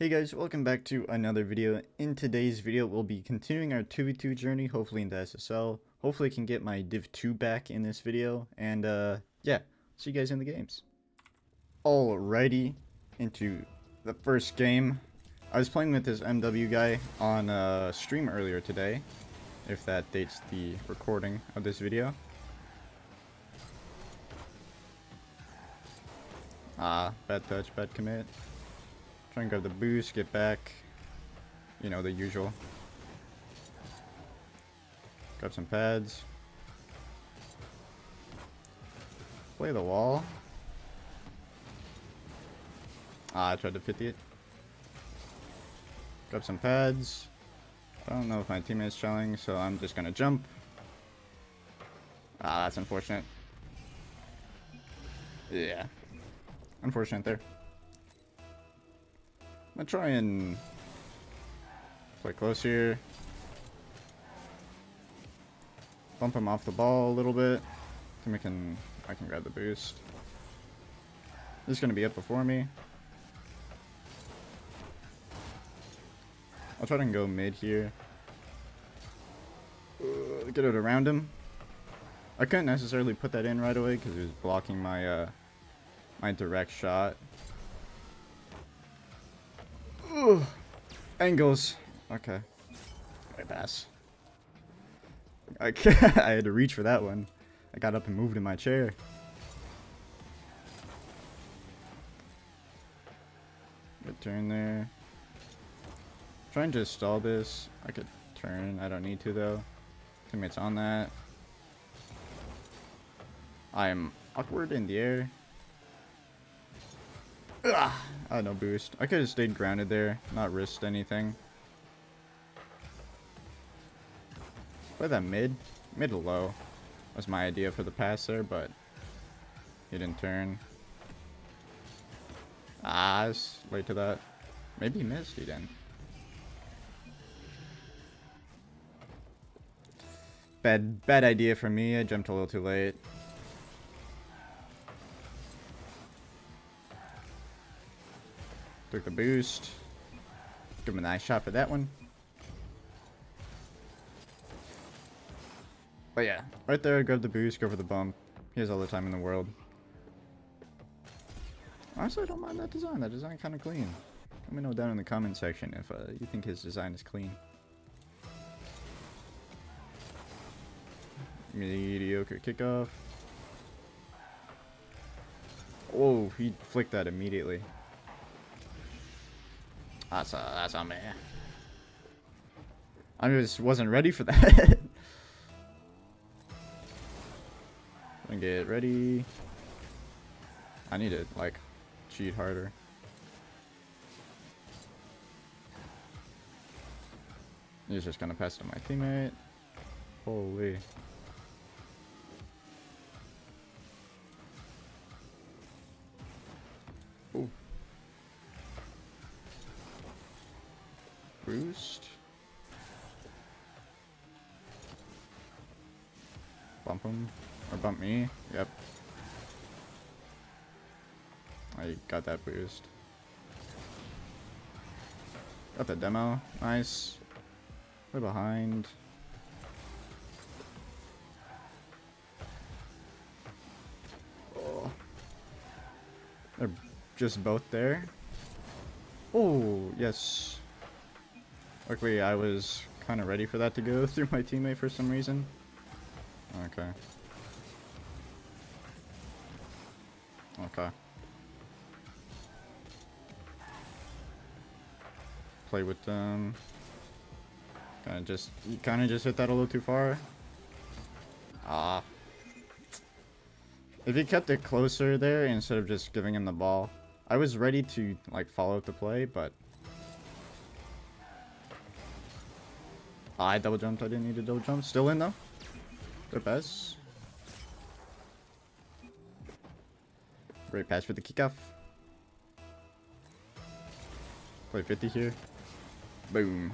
Hey guys, welcome back to another video. In today's video, we'll be continuing our 2v2 journey, hopefully into SSL. Hopefully I can get my Div 2 back in this video, and yeah, see you guys in the games. Alrighty, into the first game. I was playing with this MW guy on a stream earlier today, if that dates the recording of this video. Bad touch, bad commit. Try and grab the boost, get back, you know, the usual. Grab some pads. Play the wall. I tried to 50 it. Grab some pads. I don't know if my teammate's challenging, so I'm just gonna jump. That's unfortunate. Yeah. Unfortunate there. I'm gonna try and play close here. Bump him off the ball a little bit. Then I can grab the boost. This is gonna be up before me. I'll try to go mid here. Get it around him. I couldn't necessarily put that in right away because he was blocking my my direct shot. Angles. Okay. I pass. I had to reach for that one. I got up and moved in my chair. Good turn there. Try and just stall this. I could turn. I don't need to though. Teammates on that. I'm awkward in the air. Oh, no boost. I could have stayed grounded there, not risked anything. Play that mid. Mid to low was my idea for the pass there, but he didn't turn. I was late to that. Maybe he missed, he didn't. Bad idea for me. I jumped a little too late. Took the boost. Give him a nice shot for that one. But yeah, right there, grab the boost, go for the bump. He has all the time in the world. Honestly, I don't mind that design. That design kind of clean. Let me know down in the comment section if you think his design is clean. Mediocre kickoff. Oh, he flicked that immediately. That's on me. I just wasn't ready for that. And get ready. I need to like cheat harder. He's just gonna pass to my teammate. Holy. Ooh. Boost. Bump him. Or bump me. Yep. I got that boost. Got the demo. Nice. Way behind. Oh. They're just both there. Oh, yes. Luckily, I was kind of ready for that to go through my teammate for some reason. Okay. Okay. Play with them. Kind of just hit that a little too far. If he kept it closer there instead of just giving him the ball, I was ready to like follow up the play, but. I double jumped. I didn't need to double jump. Still in though. Their pass. Great pass for the kickoff. Play 50 here. Boom.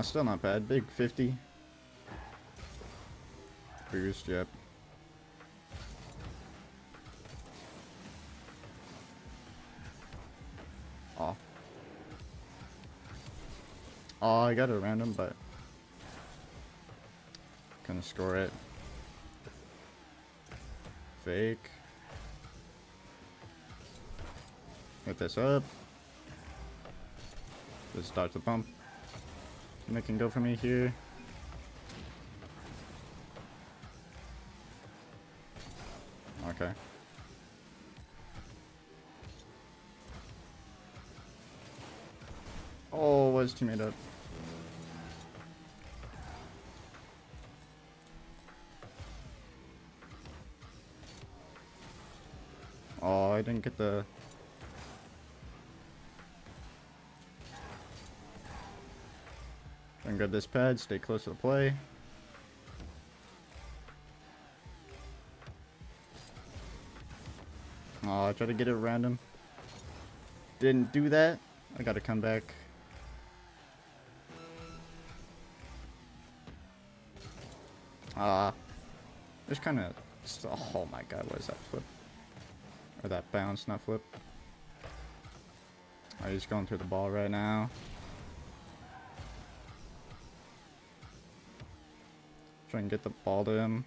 Still not bad. Big 50. Boost. Yep. Oh, I got a random, but gonna score it. Fake. Hit this up. Just dodge the pump. And it can go for me here. Okay. Oh, was teammate up. Oh, I didn't get the... Then grab this pad, stay close to the play. Oh, I tried to get it random. Didn't do that. I gotta come back. Just kind of... Oh my god, what is that flip? Or that bounce, not flip. Oh, he's going through the ball right now. Try and get the ball to him.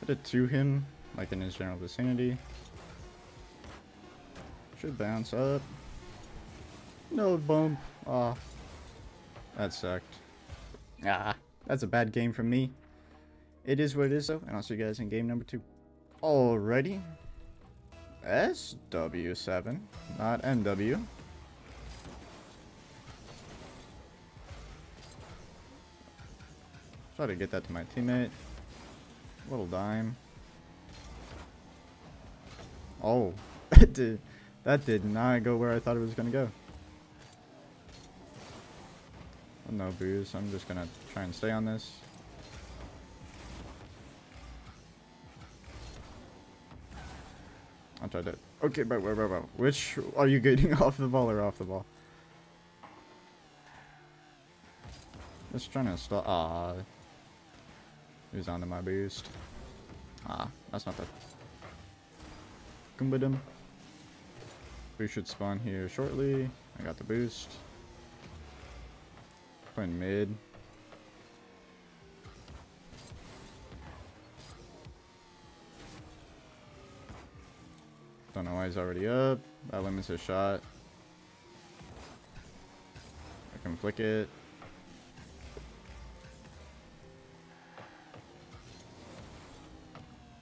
Hit it to him, like in his general vicinity. Should bounce up. No bump. Aw. Oh, that sucked. Ah, that's a bad game from me. It is what it is though, and I'll see you guys in game number 2. Alrighty. SW7, not MW. Try to get that to my teammate. Little dime. Oh, that did not go where I thought it was gonna go. No boost, I'm just gonna try and stay on this. I tried it. Okay, but which are you getting, off the ball or off the ball? Just trying to stop. Ah, he was onto my boost. Ah, that's not that. Kumbadum. We should spawn here shortly. I got the boost. Playing mid. Don't know why he's already up. That limits his shot. I can flick it.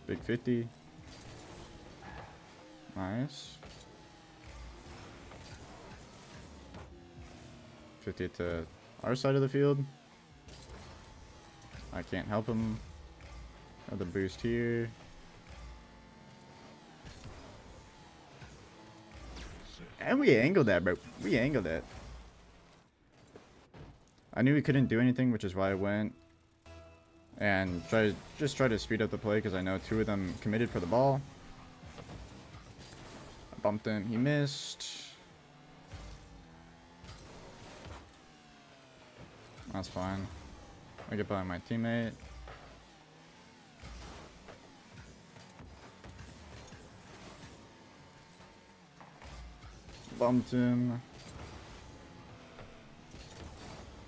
Big 50. Nice. 50 to our side of the field. I can't help him. Another boost here. And we angled that, bro. We angled that. I knew we couldn't do anything, which is why I went and try to speed up the play, because I know two of them committed for the ball. I bumped him. He missed. That's fine. I get by my teammate. Bumped him.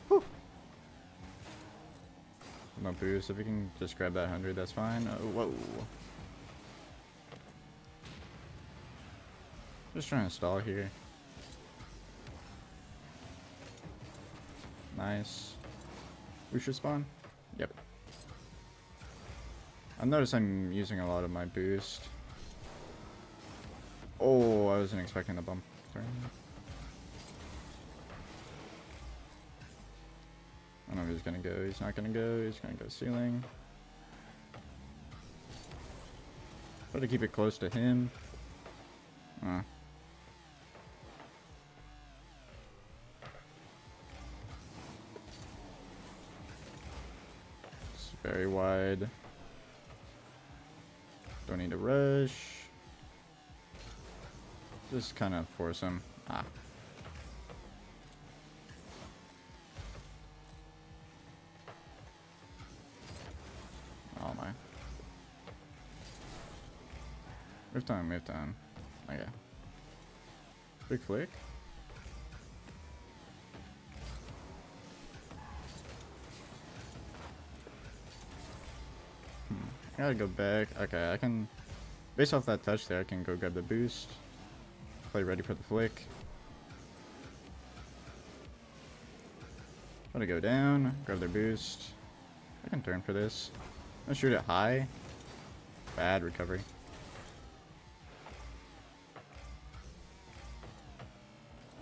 Whew. No boost. If we can just grab that 100, that's fine. Oh, whoa. Just trying to stall here. Nice. We should spawn? Yep. I've noticed I'm using a lot of my boost. Oh, I wasn't expecting the bump. I don't know if he's gonna go. He's not gonna go. He's gonna go ceiling. Try to keep it close to him. Very wide. Don't need to rush. Just kind of force him. Ah. Oh my. Move time. Okay. Big flick. I gotta go back. Okay, I can... Based off that touch there, I can go grab the boost. Play ready for the flick. Try to go down, grab their boost. I can turn for this. I'm gonna shoot it high. Bad recovery.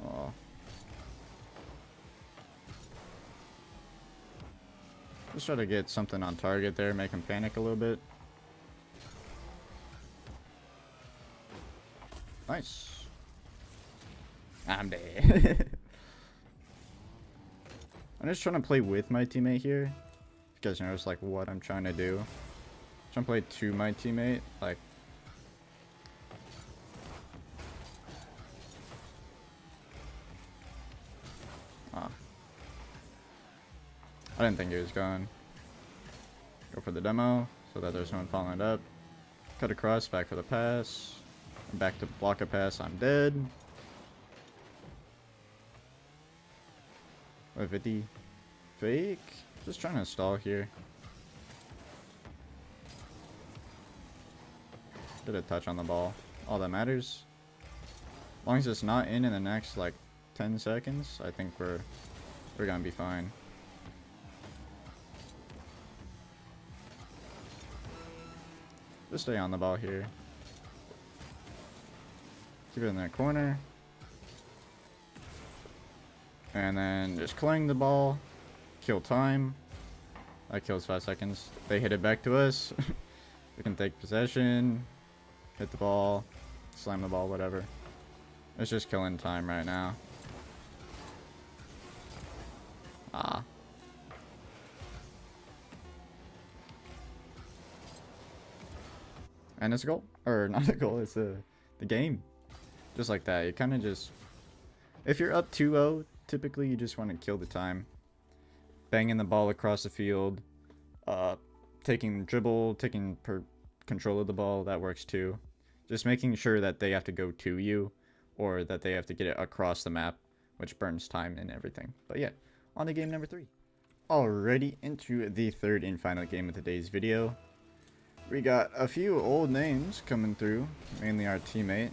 Oh. Just try to get something on target there, make him panic a little bit. Nice. I'm dead. I'm just trying to play with my teammate here. If you guys notice, like, what I'm trying to do. I'm trying to play to my teammate, like. Ah. I didn't think he was gone. Go for the demo, so that there's no one following it up. Cut across, back for the pass. I'm back to block a pass, I'm dead. 50 fake. Just trying to stall here. Did a touch on the ball. All that matters. As long as it's not in the next like 10 seconds, I think we're gonna be fine. Just stay on the ball here. Keep it in that corner. And then just clang the ball. Kill time. That kills 5 seconds. They hit it back to us. We can take possession. Hit the ball. Slam the ball, whatever. It's just killing time right now. Ah. And it's a goal. Or not a goal, it's the game. Just like that. You kind of just... If you're up 2-0... Typically, you just want to kill the time. Banging the ball across the field. Taking dribble, taking control of the ball. That works too. Just making sure that they have to go to you. Or that they have to get it across the map. Which burns time and everything. But yeah, on to game number 3. Already into the third and final game of today's video. We got a few old names coming through. Mainly our teammate.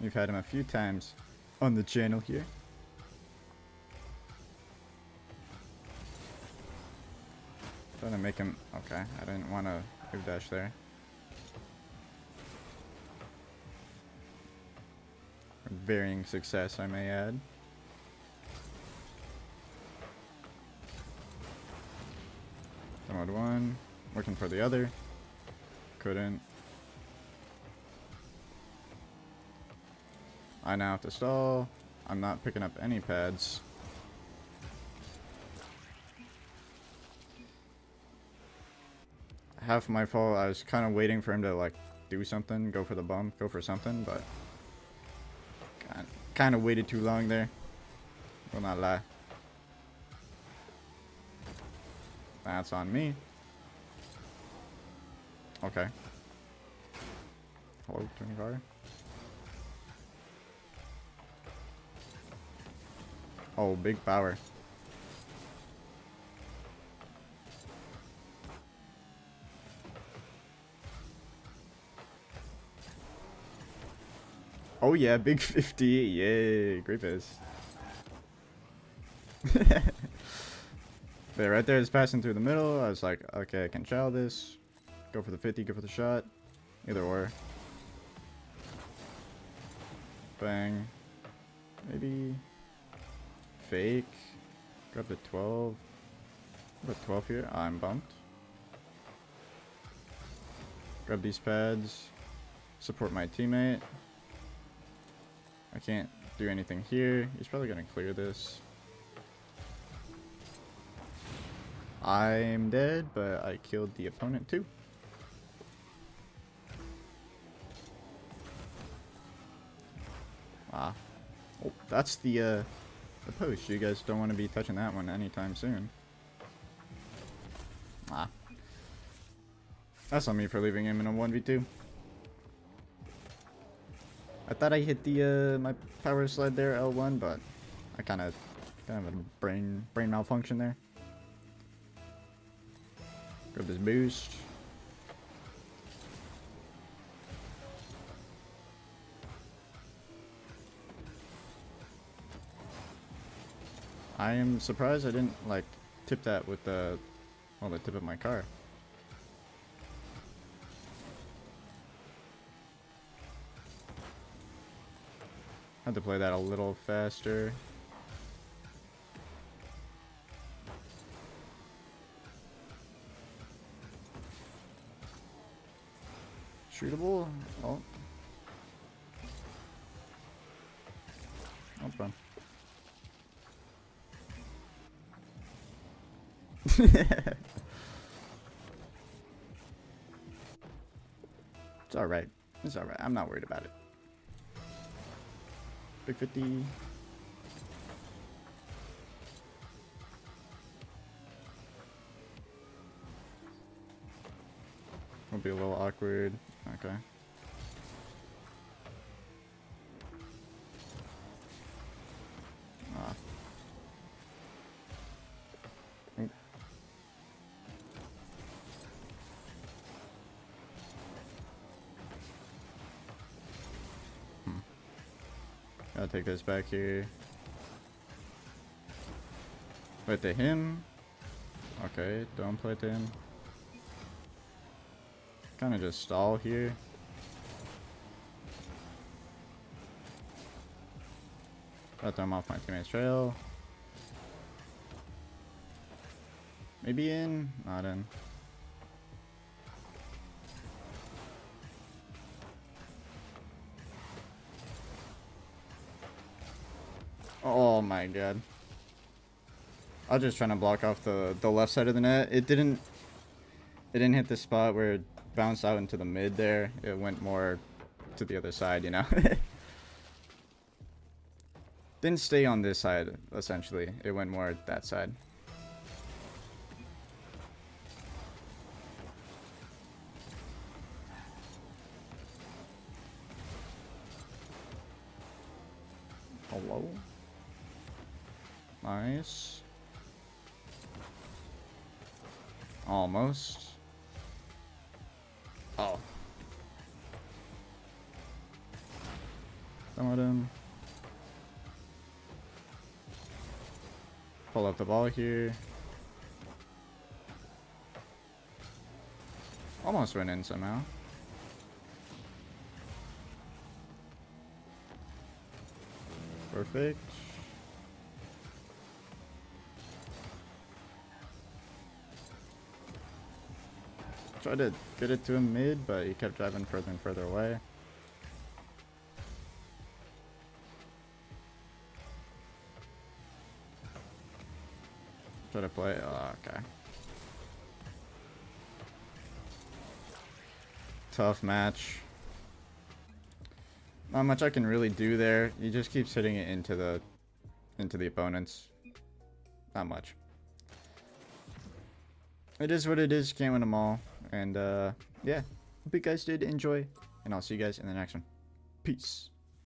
We've had him a few times on the channel here. Trying to make him... Okay, I didn't want to move dash there. Varying success, I may add. Download one. Working for the other. Couldn't. I now have to stall. I'm not picking up any pads. Half my fault. I was kind of waiting for him to like do something, go for the bump, go for something, but kind of waited too long there. Will not lie. That's on me. Okay. Hello, turn guard. Oh, big power. Oh yeah, big 50. Yay, great pass. Yeah, right there is passing through the middle. I was like, okay, I can chow this. Go for the 50, go for the shot. Either or. Bang. Maybe. Fake. Grab the 12. Grab the 12 here. I'm bumped. Grab these pads. Support my teammate. I can't do anything here. He's probably going to clear this. I'm dead, but I killed the opponent too. Ah. Oh, that's the post. You guys don't want to be touching that one anytime soon. Ah. That's on me for leaving him in a 1v2. I thought I hit the my power slide there, L1, but I kind of had a brain malfunction there. Grab this boost. I am surprised I didn't, like, tip that with the, well, the tip of my car. Had to play that a little faster. Shootable? Oh. Oh, fun. It's alright. It's alright. I'm not worried about it. Big 50. It'll be a little awkward. Okay. I'll take this back here. Play to him. Okay, don't play to him. Kind of just stall here. I'll throw him off my teammate's trail. Maybe in? Not in. Oh my god. I was just trying to block off the left side of the net. It didn't hit the spot where it bounced out into the mid there. It went more to the other side, you know. Didn't stay on this side, essentially. It went more that side. Hello? Nice. Almost. Oh. Come on in. Pull up the ball here. Almost went in somehow. Perfect. Tried to get it to him mid, but he kept driving further and further away. Try to play. Oh, okay. Tough match. Not much I can really do there. He just keeps hitting it into the opponents. Not much. It is what it is. Can't win them all. And yeah, hope you guys did enjoy. And I'll see you guys in the next one. Peace.